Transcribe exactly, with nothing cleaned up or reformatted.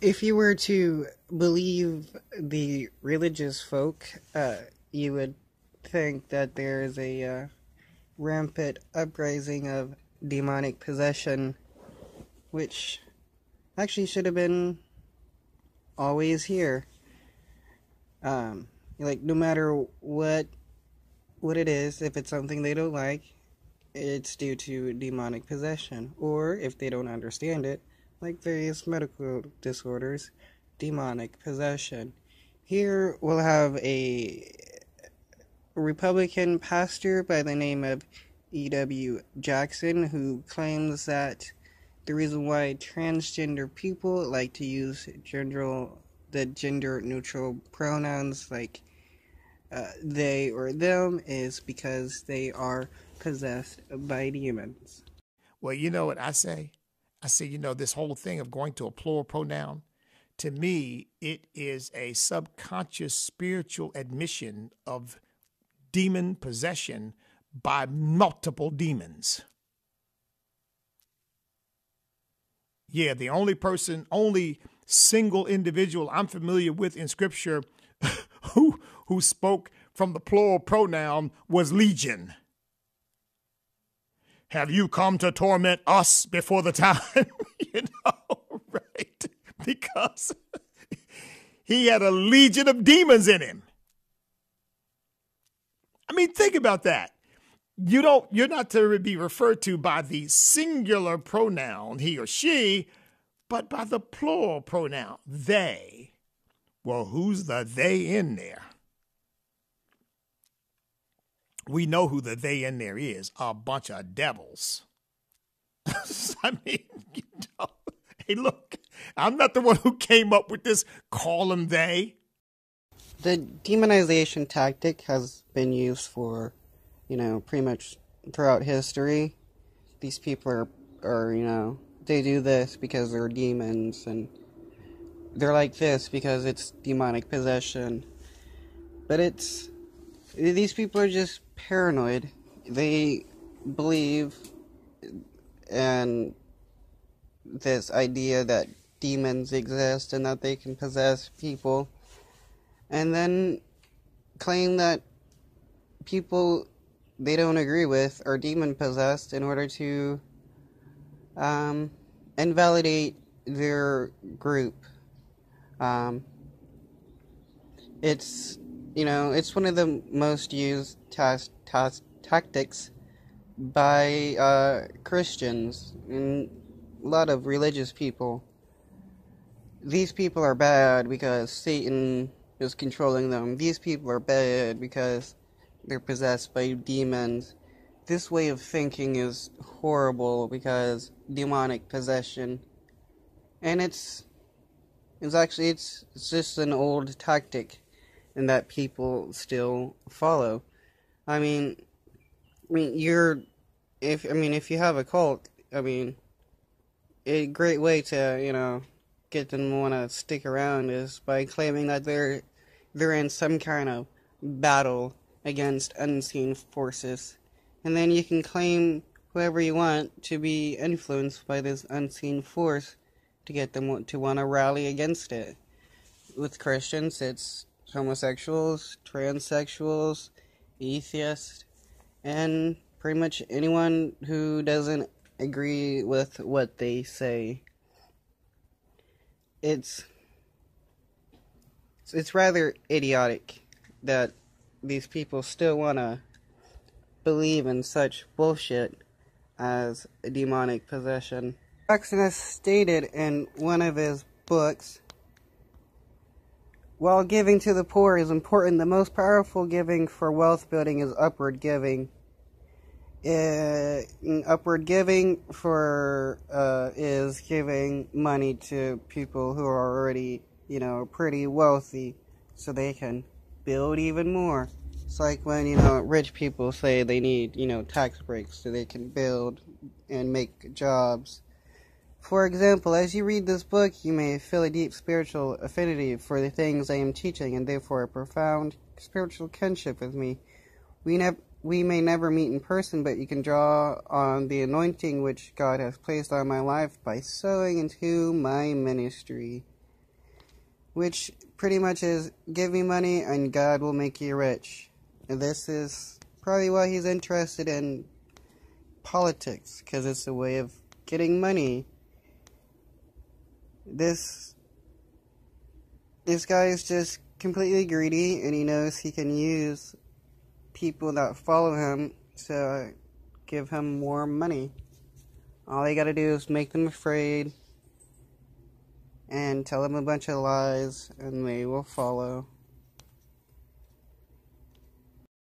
if you were to believe the religious folk, uh, you would think that there is a uh, rampant uprising of demonic possession, which actually should have been always here. Um, like, no matter what what it is, if it's something they don't like, it's due to demonic possession. Or, if they don't understand it, like various medical disorders, demonic possession. Here, we'll have a Republican pastor by the name of E W Jackson, who claims that the reason why transgender people like to use gender, the gender-neutral pronouns like uh, they or them is because they are possessed by demons. Well, you know what I say? I say, you know, this whole thing of going to a plural pronoun, to me, it is a subconscious spiritual admission of demon possession by multiple demons. Yeah, the only person, only single individual I'm familiar with in Scripture who, who spoke from the plural pronoun was Legion. Have you come to torment us before the time? You know, right? Because he had a legion of demons in him. I mean, think about that. You don't, you're not to be referred to by the singular pronoun, he or she, but by the plural pronoun, they. Well, who's the they in there? We know who the they in there is, a bunch of devils. I mean, you know, hey, look, I'm not the one who came up with this, call them they. The demonization tactic has been used for, you know, pretty much throughout history. These people are, are, you know, they do this because they're demons, and they're like this because it's demonic possession. But it's, these people are just paranoid. They believe in this idea that demons exist and that they can possess people, and then claim that people they don't agree with or demon-possessed in order to um, invalidate their group. Um, it's, you know, it's one of the most used tas- tas- tactics by uh, Christians and a lot of religious people. These people are bad because Satan is controlling them. These people are bad because they're possessed by demons. This way of thinking is horrible because demonic possession. And it's it's actually it's, it's just an old tactic, and that people still follow. I mean, I mean you're if I mean if you have a cult, I mean, a great way to, you know, get them to want to stick around is by claiming that they're they're in some kind of battle against unseen forces, and then you can claim whoever you want to be influenced by this unseen force to get them to want to rally against it. With Christians, it's homosexuals, transsexuals, atheists, and pretty much anyone who doesn't agree with what they say. It's it's rather idiotic that these people still want to believe in such bullshit as demonic possession. Jackson has stated in one of his books, while giving to the poor is important, the most powerful giving for wealth building is upward giving. Uh, upward giving for uh, is giving money to people who are already, you know, pretty wealthy, so they can build even more. It's like when, you know, rich people say they need, you know, tax breaks so they can build and make jobs. For example, as you read this book, you may feel a deep spiritual affinity for the things I am teaching, and therefore a profound spiritual kinship with me. We never we may never meet in person, but you can draw on the anointing which God has placed on my life by sowing into my ministry. which pretty much is, give me money and God will make you rich. And this is probably why he's interested in politics, because it's a way of getting money. This, this guy is just completely greedy, and he knows he can use people that follow him, so give him more money. All they gotta do is make them afraid, and tell them a bunch of lies, and they will follow.